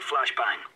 flashbang.